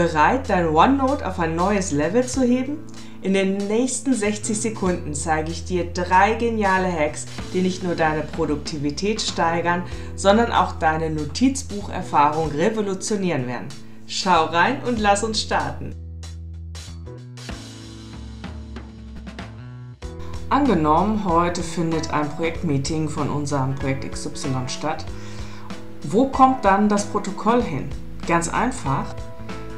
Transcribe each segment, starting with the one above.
Bereit, dein OneNote auf ein neues Level zu heben? In den nächsten 60 Sekunden zeige ich dir 3 geniale Hacks, die nicht nur deine Produktivität steigern, sondern auch deine Notizbucherfahrung revolutionieren werden. Schau rein und lass uns starten! Angenommen, heute findet ein Projektmeeting von unserem Projekt XY statt. Wo kommt dann das Protokoll hin? Ganz einfach.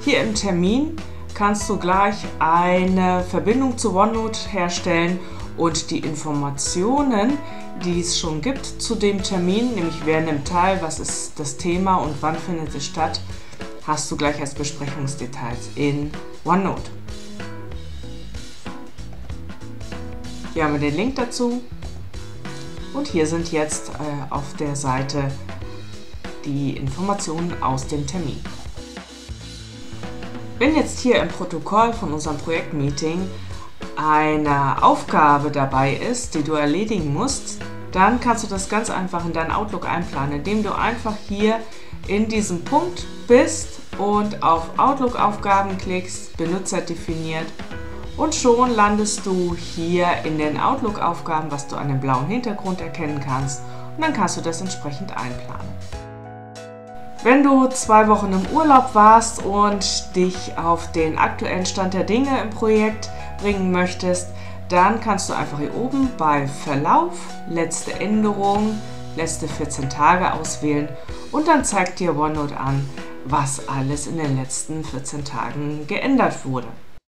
Hier im Termin kannst du gleich eine Verbindung zu OneNote herstellen und die Informationen, die es schon gibt zu dem Termin, nämlich wer nimmt teil, was ist das Thema und wann findet es statt, hast du gleich als Besprechungsdetails in OneNote. Hier haben wir den Link dazu und hier sind jetzt auf der Seite die Informationen aus dem Termin. Wenn jetzt hier im Protokoll von unserem Projektmeeting eine Aufgabe dabei ist, die du erledigen musst, dann kannst du das ganz einfach in deinen Outlook einplanen, indem du einfach hier in diesem Punkt bist und auf Outlook-Aufgaben klickst, Benutzer definiert und schon landest du hier in den Outlook-Aufgaben, was du an dem blauen Hintergrund erkennen kannst, und dann kannst du das entsprechend einplanen. Wenn du 2 Wochen im Urlaub warst und dich auf den aktuellen Stand der Dinge im Projekt bringen möchtest, dann kannst du einfach hier oben bei Verlauf, letzte Änderung, letzte 14 Tage auswählen und dann zeigt dir OneNote an, was alles in den letzten 14 Tagen geändert wurde.